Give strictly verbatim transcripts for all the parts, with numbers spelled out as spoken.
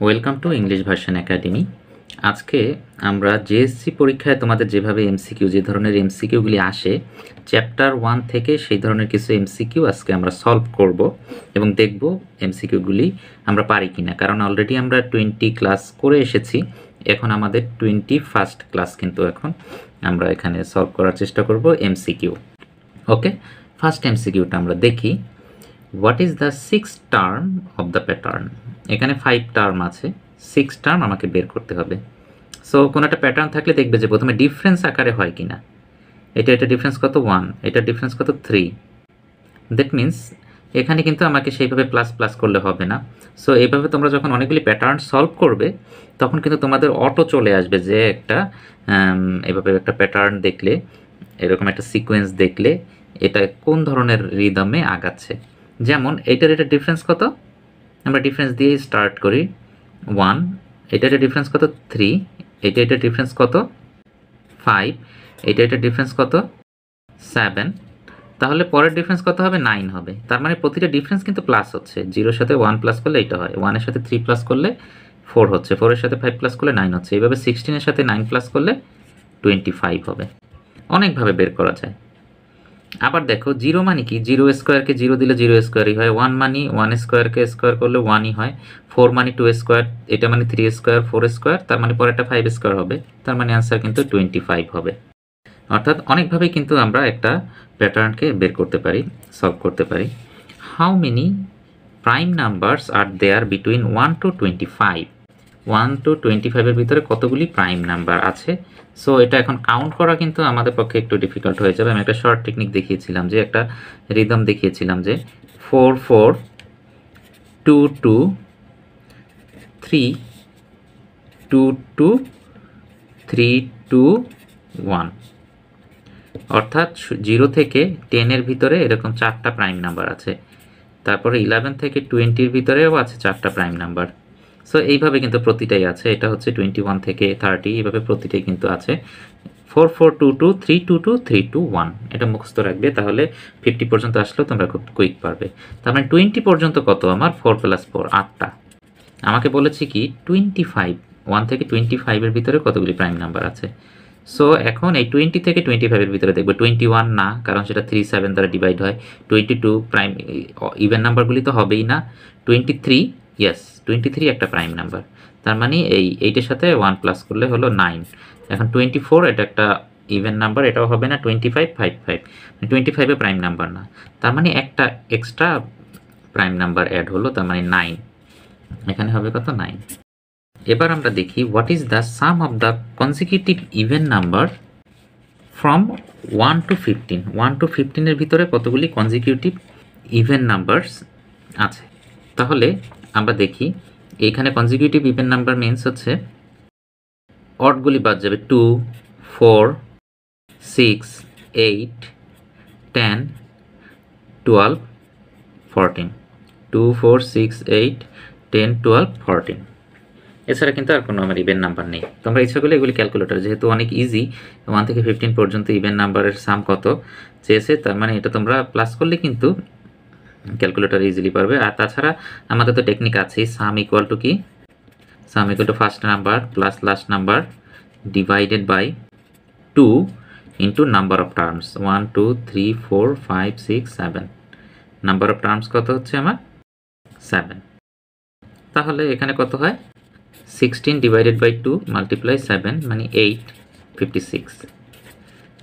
Welcome to English version academy. आज के आम्रा JSC परीक्षा तुम्हारे जेभावे एमसीक्यू जे धरनेर एमसीक्यूगुली आसे चैप्टार वन थेके सेई धरनेर किछु एमसीक्यू आजके आम्रा सल्व करब एबं देखब एमसीक्यूगुली आम्रा पारी किना, कारण अलरेडी आम्रा बीस क्लास करे एसेछि। एखन आमादेर इक्कीस क्लास किन्तु एखन आम्रा एखाने सल्व करार चेष्टा करब एमसीक्यू। ओके, फार्स्ट एमसीक्यूटा आम्रा देखि। What is the sixth term of the pattern? एकाने फाइव टार्म आछे, सिक्स टार्म आमाके बेर करते हबे। सो कोनो एकटा पैटार्न थाकले देखबे जे प्रथमे डिफरेंस आकारे हय किना। एटा एटा डिफरेंस कत वन, एटा डिफरेंस कत थ्री। दैट मीन्स एखाने किन्तु आमाके सेइभावे प्लस प्लस करले हबे ना। सो एइभावे तोमरा जखन अनेकगुली पैटार्न सल्व करबे तखन किन्तु तोमादेर अटो चले आसबे जे एकटा एइभावे एकटा पैटार्न देखले, एरकम एकटा सिकोएंस देखले एटा कोन धरनेर रिदमे आगाচ্ছে। जेमन एटार एटार डिफरेंस कत, आमरा डिफरेंस दिए स्टार्ट करी वन, एटार एटार डिफरेंस कत थ्री, एटार एटार डिफरेंस कत फाइव, एटार एटार डिफरेंस कत सेवन, ताहले परेर डिफरेंस कत हबे नाइन हबे। तार माने प्रतिटा डिफरेंस किन्तु प्लस होच्छे। जीरोर साथे वन प्लस करले एटा हय, वन एर साथे थ्री प्लस करले फोर होच्छे, फोर एर साथे फाइव प्लस करले नाइन होच्छे, एइभावे सिक्सटीन एर साथे नाइन प्लस करले टुয়েন্টি ফাইভ हबे। अनेक भावे बेर करा जाय। आबार देखो जिरो मानी कि जिरो स्कोयर के जिरो दिले जिरो स्कोयर ही है, वन मानी वन स्कोयर के स्कोयर कर ले वन ही है, फोर मानी टू स्कोयर, एटा मानी थ्री स्कोयर, फोर स्कोयर, तार मानी परेटा फाइव स्कोयर होबे, तार मानी आंसर किन्तु टुয়েন্টি फाइव होबे। अर्थात अनेक भावे किन्तु आमरा एकटा पैटार्न के बेर करते पारी, सल्व करते पारी। How many prime numbers are there between one to twenty five? One to twenty five एर भितरे कतगुली प्राइम नम्बर आछे। सो एटा एखन काउंट करा किन्तु आमादेर पक्षे एकटु डिफिकाल्ट हये जाबे। आमि एकटा शर्ट टेक्निक देखिएछिलाम जे एकटा रिदम देखिएछिलाम जे four four two two three two two three two one, अर्थात जिरो थेके टेन एर भितरे एरकम चारटा प्राइम नम्बर आछे, तारपरे इलेवन थेके टुয়েন্টি एर भितरेও आछे चारटा प्राइम नम्बर। सो এইভাবে কিন্তু প্রতিটাই আছে। এটা হচ্ছে টুয়েন্টি ওয়ান থেকে থার্টি, এইভাবে প্রতিটাই কিন্তু আছে। Four four two two three two two three two one, এটা মুখস্থ রাখবে, তাহলে পঞ্চাশ পর্যন্ত আসলে তোমরা খুব কুইক পারবে। তার মানে টুয়েন্টি পর্যন্ত কত? আমার ফোর প্লাস ফোর আটটা। আমাকে বলেছে কি টুয়েন্টি ফাইভ, वन থেকে টুয়েন্টি ফাইভ এর ভিতরে কতগুলি প্রাইম নাম্বার আছে। সো এখন এই টুয়েন্টি থেকে টুয়েন্টি ফাইভ এর ভিতরে দেখব টুয়েন্টি ওয়ান না, কারণ সেটা থ্রি সেভেন দ্বারা ডিভাইড হয়। টুয়েন্টি টু প্রাইম ইভেন নাম্বারগুলি তো হবেই না। Twenty three, yes twenty three একটা প্রাইম নাম্বার, তার মানে এই এইটার সাথে वन প্লাস করলে হলো নাইন। এখন টুয়েন্টি ফোর এটা একটা ইভেন নাম্বার, এটাও হবে না। টুয়েন্টি ফাইভ ফাইভ ফাইভ, মানে টুয়েন্টি ফাইভ এ প্রাইম নাম্বার না, তার মানে একটা এক্সট্রা প্রাইম নাম্বার অ্যাড হলো, তার মানে নাইন। এখানে হবে কত? নাইন। এবার আমরা দেখি what is the sum of the consecutive even number from one to fifteen. One to fifteen এর ভিতরে কতগুলি কনসিকিউটিভ ইভেন নাম্বারস আছে? তাহলে আমরা দেখি এইখানে কনজিকিউটিভ ইভেন নাম্বার মিন্স হচ্ছে অডগুলি বাদ যাবে, two four six eight ten twelve fourteen, two four six eight ten twelve fourteen. এছাড়া কিন্তু আর কোনো আমার ইভেন নাম্বার নেই। তোমরা ইচ্ছা করলে এগুলি ক্যালকুলেটর, যেহেতু অনেক ইজি, ওয়ান থেকে ফিফটিন পর্যন্ত ইভেন নাম্বারের সাম কত চেয়েছে, তার মানে এটা তোমরা প্লাস করলে কিন্তু ক্যালকুলেটর ইজিলি পারবে। আর তাছাড়া আমাদের তো টেকনিক আছে সাম ইকুয়াল টু কি, sum equal to first number plus last number divided by two into number of terms, one two three four five six seven. Number of terms কত হচ্ছে আমার? সেভেন। তাহলে এখানে কত হয়? Sixteen divided by two multiply seven মানে eight, fifty six.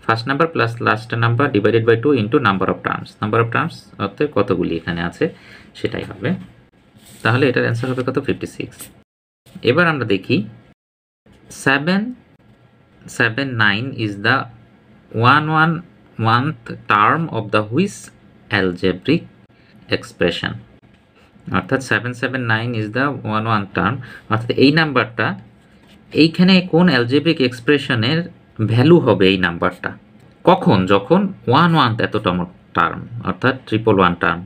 First number plus last number divided by two into number of terms, number of terms অর্থে কতগুলি এখানে আছে সেটাই হবে। তাহলে এটার অ্যান্সার হবে কত? Fifty six. এবার আমরা দেখি seven seven nine is the one one oneth term of the which algebraic expression, অর্থাৎ seven seven nine is the one one term, অর্থাৎ এই নাম্বারটা এইখানে কোন অ্যালজেব্রিক এক্সপ্রেশনের ভ্যালু হবে এই নাম্বারটা কখন? যখন ওয়ান ওয়ান এততম টার্ম, অর্থাৎ ট্রিপল ওয়ান টার্ম।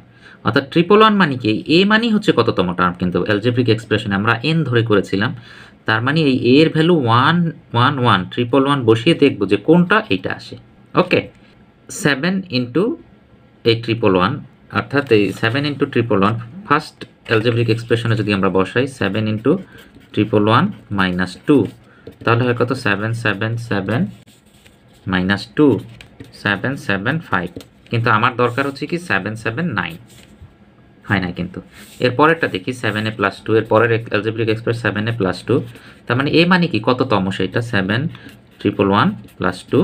অর্থাৎ ট্রিপল ওয়ান মানে কি? এ মানেই হচ্ছে কততম টার্ম, কিন্তু অ্যালজেব্রিক এক্সপ্রেশন আমরা এন ধরে করেছিলাম, তার মানে এই এর value one one one triple one বসিয়ে দেখব যে কোনটা এইটা আসে। ওকে, সেভেন ইন্টু এই ট্রিপল ওয়ান, অর্থাৎ এই seven into triple one, first algebraic expression যদি আমরা বসাই seven into triple one minus two তাহলে হয় কত seven seven seven minus two seven seven five কিন্তু আমার দরকার হচ্ছে কি seven seven nine হয় না কিন্তু এর পরেরটা দেখি seven এ plus two এর পরের algebraic expression seven এ plus two তার মানে a মানে কি কততম সেটা seven triple one plus two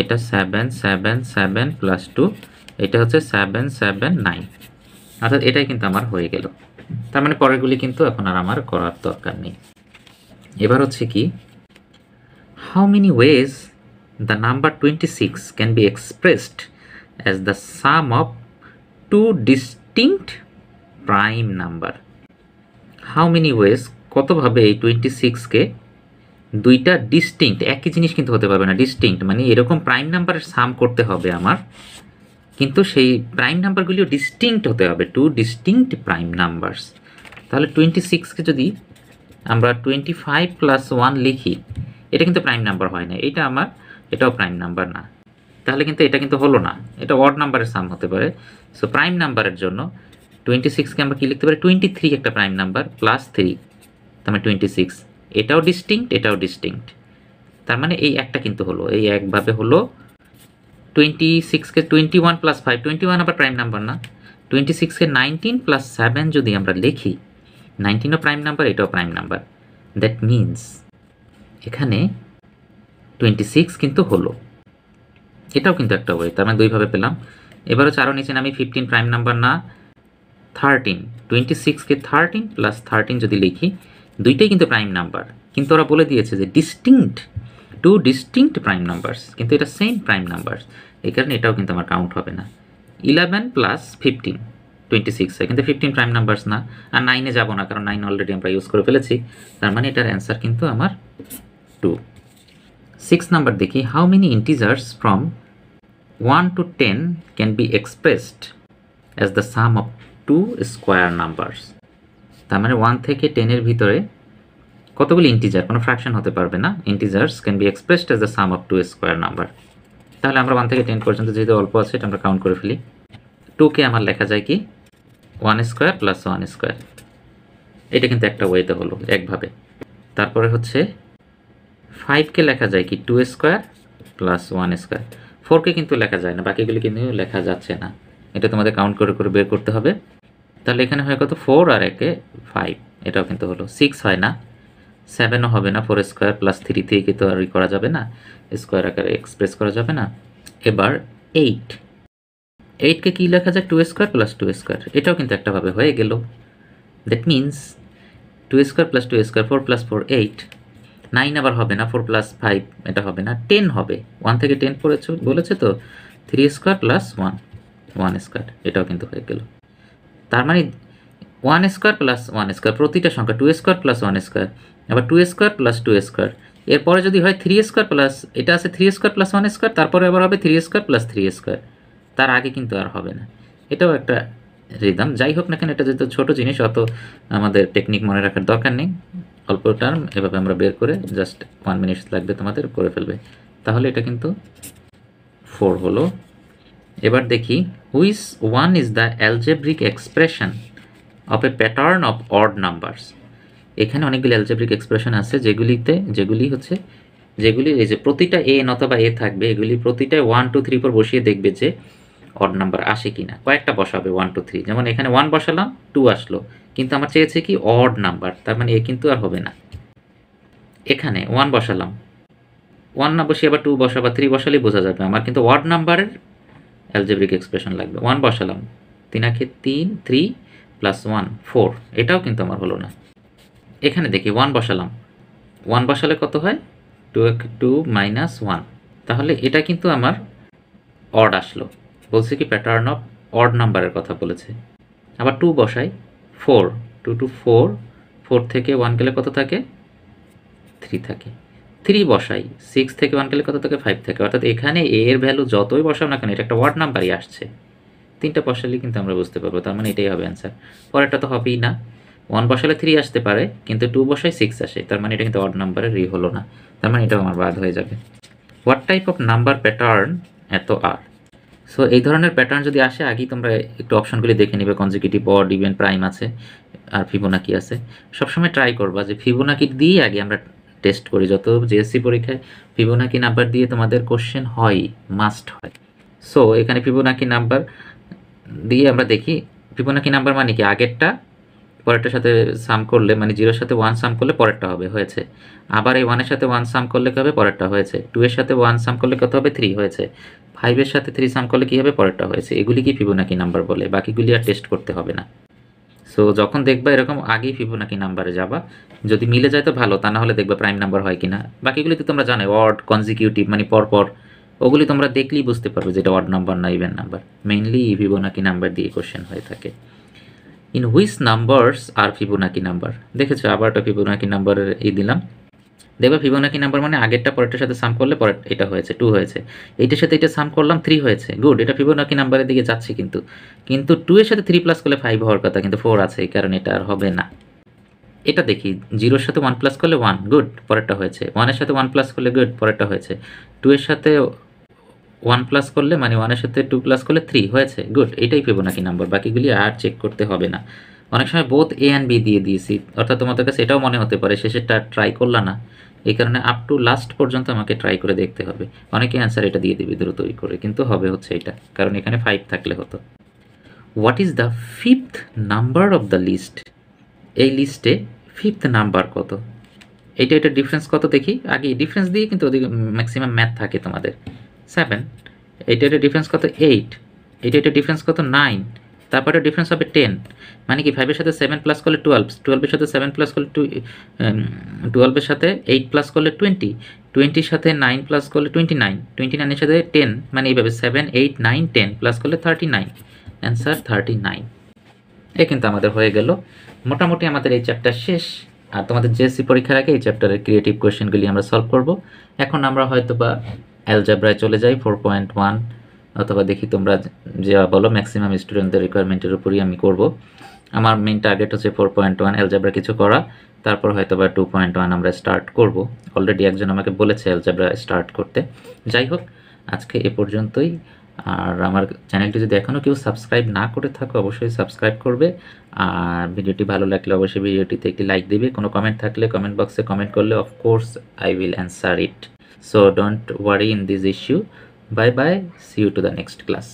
এটা seven seven seven plus two এটা হচ্ছে seven seven nine অর্থাৎ এটাই কিন্তু আমার হয়ে গেল তার মানে পরেরগুলি কিন্তু এখন আর আমার করার দরকার নেই এবার হচ্ছে কি how many ways the number twenty-six can be expressed as the sum of two distinct prime number how many ways কত ভাবে এই twenty-six কে দুইটা distinct একই জিনিস কিন্তু হতে পারবে না distinct মানে এরকম প্রাইম নাম্বারের সাম করতে হবে আমার কিন্তু সেই প্রাইম নাম্বারগুলিও ডিসটিংক্ট হতে হবে টু ডিসটিংক্ট প্রাইম নাম্বারস তাহলে twenty-six কে যদি আমরা twenty-five plus one লিখি এটা কিন্তু প্রাইম নাম্বার হয় না এটা আমার এটাও প্রাইম নাম্বার না তাহলে কিন্তু এটা কিন্তু হলো না এটা অড নাম্বারের সাম হতে পারে সো প্রাইম নাম্বারের জন্য twenty-six কে আমরা কি লিখতে পারি twenty-three একটা প্রাইম নাম্বার প্লাস three তার মানে twenty-six এটাও ডিসটিংক্ট এটাও ডিসটিংক্ট তার মানে এই একটা কিন্তু হলো এই একভাবে হলো twenty-six के twenty-one plus five twenty-one आपर प्राइम नंबर ना twenty-six के nineteen plus seven जो दी आमरा लेखी nineteen ओ प्राइम नंबर eight ओ प्राइम नंबर that means एखाने twenty-six किन्तु होलो एटाओ किन्तु एकटा होय तार माने दुई भावे पेलाम एबारो चारो नीचे नामी fifteen प्राइम नंबर ना thirteen twenty-six के thirteen plus thirteen जो दी लेखी दुइटाई किन्तु प्राइम नंबर किन्तु ओरा बोले दिएछे जे distinct two distinct prime numbers কিন্তু এটা same prime numbers এই কারণে এটাও কিন্তু আমার কাউন্ট হবে না eleven plus fifteen twenty-six কিন্তু fifteen prime numbers না আর nine এ যাব না কারণ nine অলরেডি আমরা ইউজ করে ফেলেছি তার মানে এটার आंसर কিন্তু আমার two six নাম্বার দেখি how many integers from one to ten can be expressed as the sum of two square numbers তার মানে one থেকে ten এর ভিতরে কতগুলি ইন্টিজার কোনো ফ্র্যাকশন হতে পারবে না integers can be expressed as the sum of two square number তাহলে আমরা one থেকে ten পর্যন্ত যেহেতু অল্প আছে এটা আমরা কাউন্ট করে ফেলি two কে আমার লেখা যায় কি one square plus one square এটা কিন্তু একটা ওয়েতে হলো একভাবে তারপরে হচ্ছে five কে লেখা যায় কি two square plus one square four কে কিন্তু লেখা যায় না বাকিগুলো কিন্তু লেখা যাচ্ছে না এটা তোমাদের কাউন্ট করে করে বের করতে হবে তাহলে এখানে হয় কত four আর একে five এটাও কিন্তু হলো six হয় না seven হবে না four square plus three থেকে কি তো আর করা যাবে না স্কয়ার আকারে এক্সপ্রেস করা যাবে না এবার eight eight কে কি লেখা যায় two square plus two square এটাও কিন্তু একটা ভাবে হয়ে গেল that means two square plus two square four plus four eight nine আবার হবে না four plus five এটা হবে না ten হবে one থেকে ten পড়েছো বলেছে তো three square plus one one square এটাও কিন্তু হয়ে গেল তার মানে one square plus one square প্রতিটা সংখ্যা two square plus one square আবার two square plus two square এর পরে যদি হয় three square plus এটা আছে three square plus one square তারপরে আবার হবে three square plus three square তার আগে কিন্তু আর হবে না এটাও একটা রিদম যাই হোক না কেন এটা যেহেতু ছোট জিনিস অত আমাদের টেকনিক মনে রাখার দরকার নেই অল্প টার্ম এভাবে আমরা বের করে জাস্ট one মিনিট লাগবে তোমাদের করে ফেলবে তাহলে এটা কিন্তু four হলো এবার দেখি which one is the algebraic expression of a pattern of odd numbers এখানে অনেকগুলো অ্যালজেব্রিক এক্সপ্রেশন আছে যেগুলিতে যেগুলি হচ্ছে যেগুলি এই যে প্রতিটা n অথবা a থাকবে এগুলি প্রতিটা one two three পর বসিয়ে দেখবে যে অড নাম্বার আসে কিনা কয়েকটা বসাবে one two three যেমন এখানে one বসালাম two আসলো কিন্তু আমার চেয়েছে কি অড নাম্বার তার মানে a কিন্তু আর হবে না এখানে one বসালাম one না বসিয়ে আবার two বসাবা three বসালে বোঝা যাবে আমার কিন্তু অড নাম্বারের অ্যালজেব্রিক এক্সপ্রেশন লাগবে one বসালাম তিন একে তিন three plus one four এটাও কিন্তু আমার হলো না এখানে দেখি one বসালাম one বসালে কত হয় two two minus one তাহলে এটা কিন্তু আমার অড আসলো বলছে কি প্যাটার্ন অফ অড নাম্বারের কথা বলেছে আবার two বসাই four two to four four থেকে one গেলে কত থাকে three থাকে three বসাই six থেকে one গেলে কত থাকে five থাকে অর্থাৎ এখানে a এর ভ্যালু যতই বসাও না কেন এটা একটা অড নাম্বারই আসছে তিনটা বসালে কিন্তু আমরা বুঝতে পারবো তার মানে এটাই হবে आंसर পরেরটা তো হবেই না one বসালে three আসতে পারে কিন্তু two বসায় six আসে তার মানে এটা কিন্তু অড নাম্বারের রি হলো না তার মানে এটা আমার বাদ হয়ে যাবে what type of number pattern এত আর सो ए धरनेर पैटार्न जो आसे आगे तोमरा एकटु अपशनगुली देखे नेबे कन्सेक्यूटिव और डिविएंट प्राइम आछे आर फिबोनाची आछे सब समय ट्राई करबा जे फिबोनाची दिए आगे आमरा टेस्ट करी जतो जेएससी परीक्षाय फिबोनाची नम्बर दिए तोमादेर क्वेश्चन हय मास्ट हय। सो एखाने फिबोनाची नम्बर दिए आमरा देखी फिबोनाची नम्बर माने कि आगेरटा পরেরটার সাথে সাম করলে মানে জিরোর সাথে ওয়ান সাম করলে পরেরটা হবে হয়েছে, আবার এই ওয়ান এর সাথে ওয়ান সাম করলে কবে পরেরটা হয়েছে, টু এর সাথে ওয়ান সাম করলে কত হবে থ্রি হয়েছে, ফাইভ এর সাথে থ্রি সাম করলে কি হবে পরেরটা হয়েছে। এগুলি কি ফিবোনাকি নাম্বার বলে, বাকিগুলি আর টেস্ট করতে হবে না। সো যখন দেখবা এরকম আগেই ফিবোনাকি নাম্বারে যাবা, যদি মিলে যায় তো ভালো, তা না হলে দেখবা প্রাইম নাম্বার হয় কিনা। বাকিগুলি তো তোমরা জানো অড কনজিকিউটিভ মানে পরপর, ওগুলি তোমরা দেখলেই বুঝতে পারবে যেটা অড নাম্বার না even number. Mainly Fibonacci number দিয়ে কোশ্চেন হয়ে থাকে। इन হুইচ নাম্বারস আর ফিবোনাকি নাম্বার দেখেছো, আবার একটা ফিবোনাকি নাম্বার এই দিলাম, দেখো ফিবোনাকি নাম্বার মানে আগেরটা পরেরটার সাথে সাম করলে পরে এটা হয়েছে টু হয়েছে, এইটার সাথে এটা সাম করলাম থ্রি হয়েছে, গুড, এটা ফিবোনাকি নাম্বারের দিকে যাচ্ছে। কিন্তু কিন্তু টু এর সাথে থ্রি প্লাস করলে ফাইভ হওয়ার কথা, কিন্তু ফোর আছে, এই কারণে এটা আর হবে না। এটা দেখি জিরোর সাথে ওয়ান প্লাস করলে ওয়ান, গুড, পরেরটা হয়েছে, ওয়ানের সাথে ওয়ান প্লাস করলে গুড, পরেরটা হয়েছে, টু এর সাথে ওয়ান প্লাস করলে মানে ওয়ানের সাথে টু প্লাস করলে থ্রি হয়েছে, গুড, এটাই ফিবোনাকি নাম্বার, বাকিগুলি আর চেক করতে হবে না। অনেক সময় বোথ এ অ্যান্ড বি দিয়ে দিয়েছি, অর্থাৎ তোমাদের কাছে এটাও মনে হতে পারে শেষেরটা ট্রাই করলা না, এই কারণে আপ টু লাস্ট পর্যন্ত আমাকে ট্রাই করে দেখতে হবে। অনেকে অ্যান্সার এটা দিয়ে দেবে দ্রুত ই করে, কিন্তু হবে হচ্ছে এটা, কারণ এখানে ফাইভ থাকলে হতো। What is the fifth number of the list, এই লিস্টে ফিফথ নাম্বার কত, এইটা এটা ডিফারেন্স কত দেখি আগে, ডিফারেন্স দিয়ে কিন্তু ওদিকে ম্যাক্সিমাম ম্যাথ থাকে তোমাদের। সেভেন, এইটা একটা ডিফারেন্স কত এইট, এইটা একটা ডিফারেন্স কত নাইন, তারপরে ডিফারেন্স হবে টেন, মানে কি ফাইভের সাথে সেভেন প্লাস করলে টুয়েলভ, টুয়েলভের সাথে সেভেন প্লাস করলে টু, টুয়েলভের সাথে এইট প্লাস করলে টোয়েন্টি, টোয়েন্টির সাথে নাইন প্লাস করলে টোয়েন্টি নাইন, টোয়েন্টি নাইনের সাথে টেন, মানে এইভাবে seven eight nine ten plus করলে thirty nine, answer thirty nine. এ কিন্তু আমাদের হয়ে গেল, মোটামুটি আমাদের এই চ্যাপ্টার শেষ। আর তোমাদের জেএসসি পরীক্ষার আগে এই চ্যাপ্টারের ক্রিয়েটিভ কোয়েশ্চেনগুলি আমরা সলভ করব। এখন আমরা হয়তো বা অ্যালজাব্রায় চলে যাই ফোর পয়েন্ট ওয়ান, অথবা দেখি তোমরা যে বলো, ম্যাক্সিমাম স্টুডেন্টদের রিকোয়ারমেন্টের উপরই আমি করব। আমার মেন টার্গেট হচ্ছে ফোর পয়েন্ট ওয়ান অ্যালজাব্রা কিছু করা, তারপর হয়তো বা টু পয়েন্ট ওয়ান আমরা স্টার্ট করব। অলরেডি একজন আমাকে বলেছে অ্যালজাব্রা স্টার্ট করতে। যাই হোক, আজকে এ পর্যন্তই। আর আমার চ্যানেলটি যদি এখনও কেউ সাবস্ক্রাইব না করে থাকো অবশ্যই সাবস্ক্রাইব করবে, আর ভিডিওটি ভালো লাগলে অবশ্যই ভিডিওটিতে একটি লাইক দেবে। কোনো কমেন্ট থাকলে কমেন্ট বক্সে কমেন্ট করলে of course I will answer it. So don't worry in this issue. Bye bye. See you to the next class.